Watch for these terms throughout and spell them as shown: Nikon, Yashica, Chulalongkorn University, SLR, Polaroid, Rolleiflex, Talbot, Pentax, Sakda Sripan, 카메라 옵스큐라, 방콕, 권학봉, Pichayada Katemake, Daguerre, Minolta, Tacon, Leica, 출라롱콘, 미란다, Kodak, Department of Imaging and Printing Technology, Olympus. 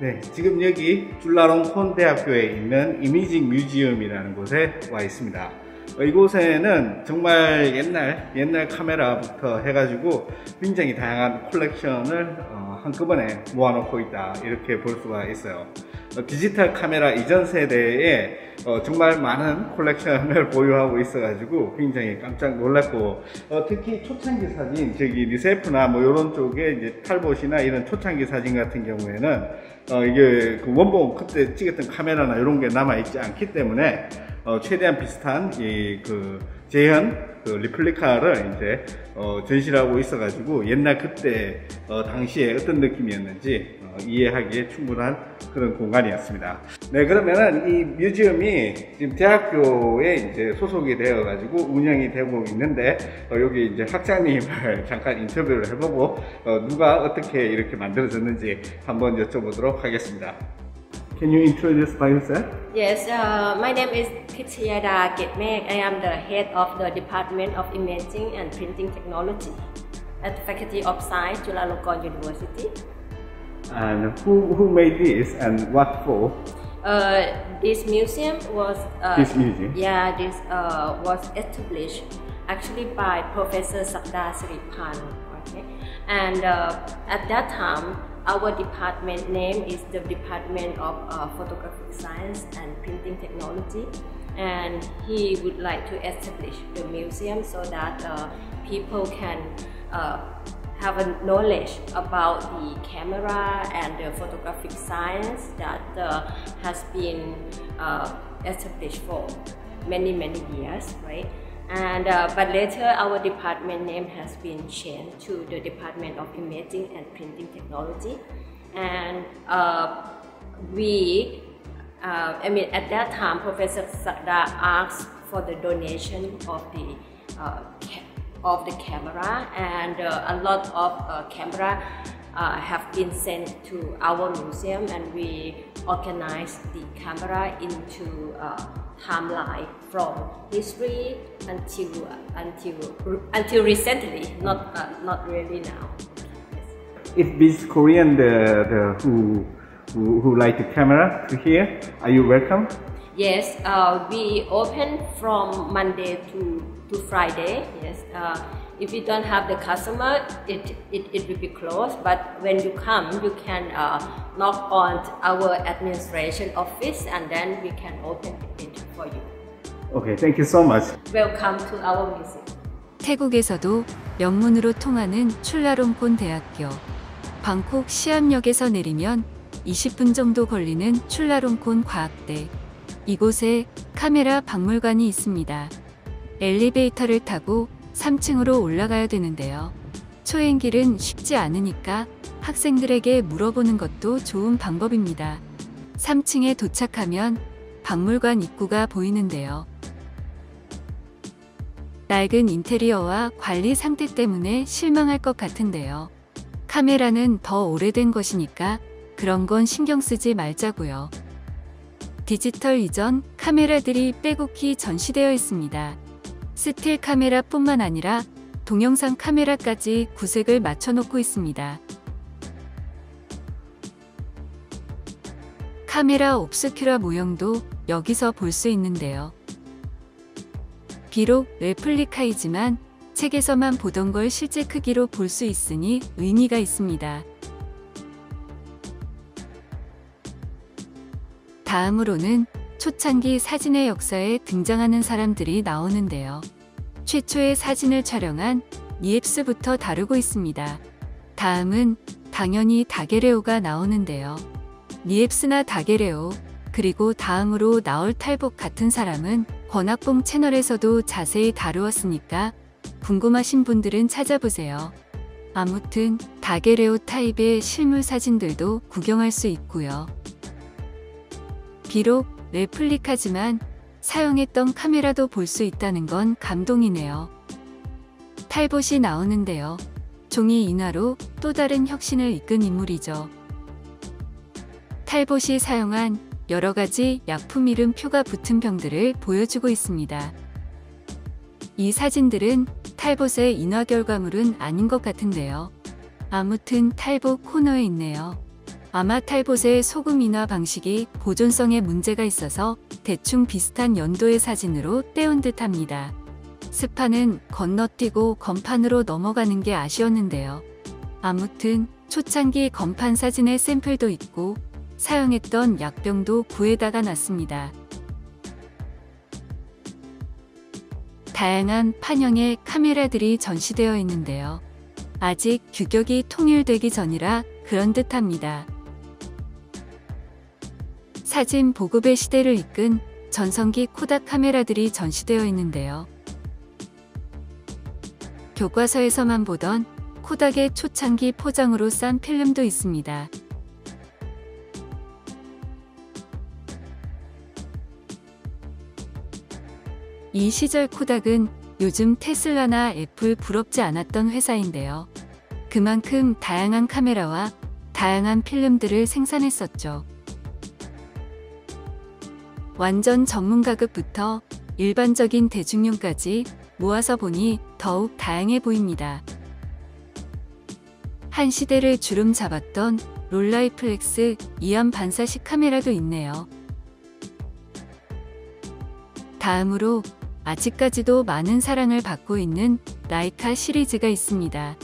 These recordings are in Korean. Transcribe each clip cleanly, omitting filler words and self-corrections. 네, 지금 여기 줄라롱콘 대학교에 있는 이미징 뮤지엄이라는 곳에 와 있습니다. 이곳에는 정말 옛날 카메라부터 해가지고 굉장히 다양한 컬렉션을 한꺼번에 모아놓고 있다, 이렇게 볼 수가 있어요. 디지털 카메라 이전 세대에 정말 많은 컬렉션을 보유하고 있어가지고 굉장히 깜짝 놀랐고, 특히 초창기 사진, 저기 리세프나 뭐 이런 쪽에 이제 탈봇이나 이런 초창기 사진 같은 경우에는 이게 그 원본 그때 찍었던 카메라나 이런 게 남아있지 않기 때문에 최대한 비슷한 이 재현 리플리카를 이제 전시하고 있어가지고 옛날 그때 당시에 어떤 느낌이었는지 이해하기에 충분한 그런 공간이었습니다. 네, 그러면은 이 뮤지엄이 지금 대학교에 이제 소속이 되어가지고 운영이 되고 있는데, 여기 이제 학장님을 잠깐 인터뷰를 해보고 누가 어떻게 이렇게 만들어졌는지 한번 여쭤보도록 하겠습니다. Can you introduce by yourself? Yes, my name is Pichayada Katemake. I am the head of the Department of Imaging and Printing Technology at the Faculty of Science, Chulalongkorn University. And who made this and what for? This museum was was established actually by Professor Sakda Sripan. Okay, and at that time, our department name is the Department of Photographic Science and Printing Technology, and he would like to establish the museum so that people can have a knowledge about the camera and the photographic science that has been established for many years, right? And but later our department name has been changed to the Department of Imaging and Printing Technology, and at that time Professor Sakda asked for the donation of the camera, and a lot of camera have been sent to our museum, and we organized the camera into timeline from history until recently, not really now. If this Korean who like the camera to here, are you welcome? Yes, we open from Monday to Friday. Yes, if you don't have the customer, it will be closed. But when you come, you can knock on our administration office, and then we can open it for you. Okay, thank you so much. Welcome to our museum. 태국에서도 영문으로 통하는 출라롱콘 대학교. 방콕 시암역에서 내리면 20분 정도 걸리는 출라롱콘 과학대. 이곳에 카메라 박물관이 있습니다. 엘리베이터를 타고 3층으로 올라가야 되는데요. 초행길은 쉽지 않으니까 학생들에게 물어보는 것도 좋은 방법입니다. 3층에 도착하면 박물관 입구가 보이는데요. 낡은 인테리어와 관리 상태 때문에 실망할 것 같은데요. 카메라는 더 오래된 것이니까 그런 건 신경 쓰지 말자고요. 디지털 이전 카메라들이 빼곡히 전시되어 있습니다. 스틸 카메라뿐만 아니라 동영상 카메라까지 구색을 맞춰놓고 있습니다. 카메라 옵스큐라 모형도 여기서 볼 수 있는데요. 비록 레플리카이지만 책에서만 보던 걸 실제 크기로 볼 수 있으니 의미가 있습니다. 다음으로는 초창기 사진의 역사에 등장하는 사람들이 나오는데요. 최초의 사진을 촬영한 니엡스부터 다루고 있습니다. 다음은 당연히 다게레오가 나오는데요. 니엡스나 다게레오, 그리고 다음으로 나올 탈봇 같은 사람은 권학봉 채널에서도 자세히 다루었으니까 궁금하신 분들은 찾아보세요. 아무튼 다게레오 타입의 실물 사진들도 구경할 수 있고요. 비록 레플리카지만 사용했던 카메라도 볼 수 있다는 건 감동이네요. 탈봇이 나오는데요. 종이 인화로 또 다른 혁신을 이끈 인물이죠. 탈봇이 사용한 여러 가지 약품 이름 표가 붙은 병들을 보여주고 있습니다. 이 사진들은 탈봇의 인화 결과물은 아닌 것 같은데요. 아무튼 탈봇 코너에 있네요. 아마 탈봇의 소금 인화 방식이 보존성에 문제가 있어서 대충 비슷한 연도의 사진으로 떼운 듯합니다. 스판은 건너뛰고 건판으로 넘어가는 게 아쉬웠는데요. 아무튼 초창기 건판 사진의 샘플도 있고 사용했던 약병도 구해다가 놨습니다. 다양한 판형의 카메라들이 전시되어 있는데요. 아직 규격이 통일되기 전이라 그런 듯합니다. 사진 보급의 시대를 이끈 전성기 코닥 카메라들이 전시되어 있는데요. 교과서에서만 보던 코닥의 초창기 포장으로 싼 필름도 있습니다. 이 시절 코닥은 요즘 테슬라나 애플 부럽지 않았던 회사인데요. 그만큼 다양한 카메라와 다양한 필름들을 생산했었죠. 완전 전문가급부터 일반적인 대중용까지 모아서 보니 더욱 다양해 보입니다. 한 시대를 주름 잡았던 롤라이플렉스 이안 반사식 카메라도 있네요. 다음으로 아직까지도 많은 사랑을 받고 있는 라이카 시리즈가 있습니다.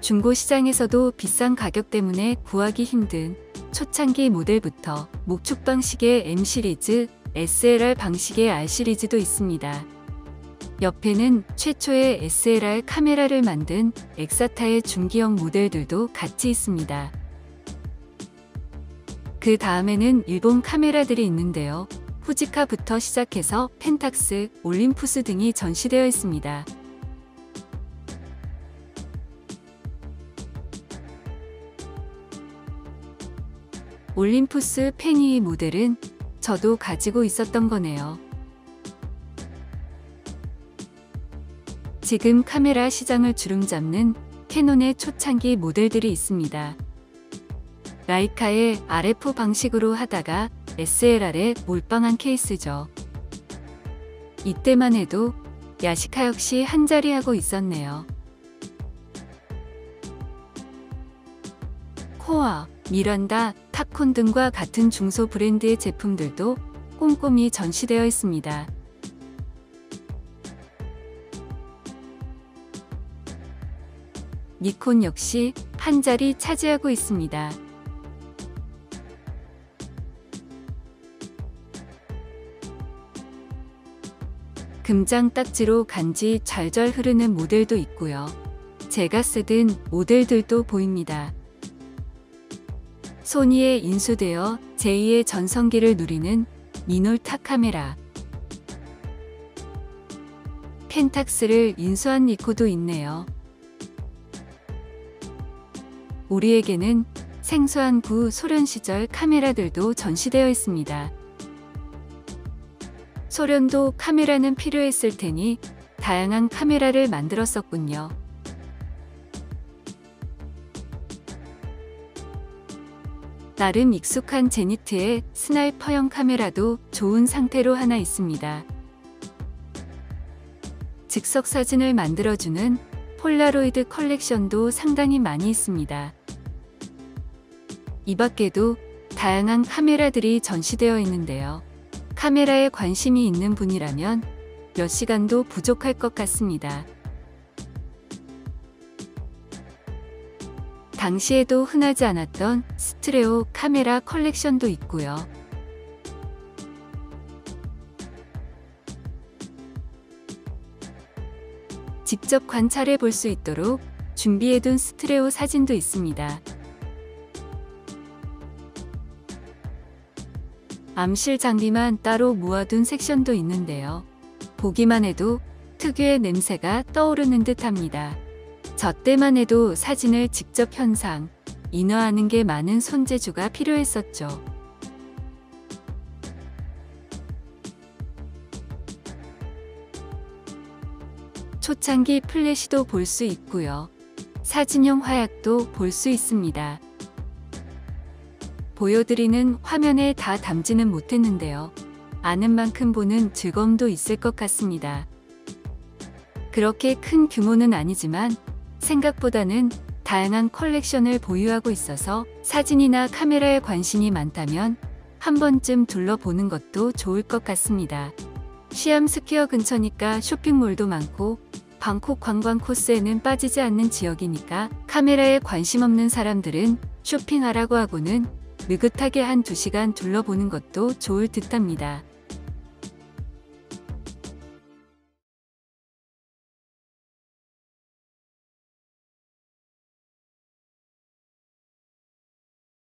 중고 시장에서도 비싼 가격 때문에 구하기 힘든 초창기 모델부터 목축 방식의 M 시리즈, SLR 방식의 R 시리즈도 있습니다. 옆에는 최초의 SLR 카메라를 만든 엑사타의 중기형 모델들도 같이 있습니다. 그 다음에는 일본 카메라들이 있는데요. 후지카부터 시작해서 펜탁스, 올림푸스 등이 전시되어 있습니다. 올림푸스 페니이 모델은 저도 가지고 있었던 거네요. 지금 카메라 시장을 주름잡는 캐논의 초창기 모델들이 있습니다. 라이카의 RF 방식으로 하다가 SLR에 몰빵한 케이스죠. 이때만 해도 야시카 역시 한자리하고 있었네요. 코아, 미란다, 타콘 등과 같은 중소 브랜드의 제품들도 꼼꼼히 전시되어 있습니다. 니콘 역시 한자리 차지하고 있습니다. 금장 딱지로 간지 잘잘 흐르는 모델도 있고요. 제가 쓰던 모델들도 보입니다. 소니에 인수되어 제2의 전성기를 누리는 미놀타 카메라. 펜탁스를 인수한 니코도 있네요. 우리에게는 생소한 구 소련 시절 카메라들도 전시되어 있습니다. 소련도 카메라는 필요했을 테니 다양한 카메라를 만들었었군요. 나름 익숙한 제니트의 스나이퍼형 카메라도 좋은 상태로 하나 있습니다. 즉석 사진을 만들어주는 폴라로이드 컬렉션도 상당히 많이 있습니다. 이 밖에도 다양한 카메라들이 전시되어 있는데요. 카메라에 관심이 있는 분이라면 몇 시간도 부족할 것 같습니다. 당시에도 흔하지 않았던 스트레오 카메라 컬렉션도 있고요. 직접 관찰해 볼 수 있도록 준비해둔 스트레오 사진도 있습니다. 암실 장비만 따로 모아둔 섹션도 있는데요. 보기만 해도 특유의 냄새가 떠오르는 듯합니다. 저 때만 해도 사진을 직접 현상, 인화하는 게 많은 손재주가 필요했었죠. 초창기 플래시도 볼 수 있고요. 사진형 화약도 볼 수 있습니다. 보여드리는 화면에 다 담지는 못했는데요. 아는 만큼 보는 즐거움도 있을 것 같습니다. 그렇게 큰 규모는 아니지만 생각보다는 다양한 컬렉션을 보유하고 있어서 사진이나 카메라에 관심이 많다면 한 번쯤 둘러보는 것도 좋을 것 같습니다. 시암 스퀘어 근처니까 쇼핑몰도 많고 방콕 관광 코스에는 빠지지 않는 지역이니까 카메라에 관심 없는 사람들은 쇼핑하라고 하고는 느긋하게 한 2시간 둘러보는 것도 좋을 듯합니다.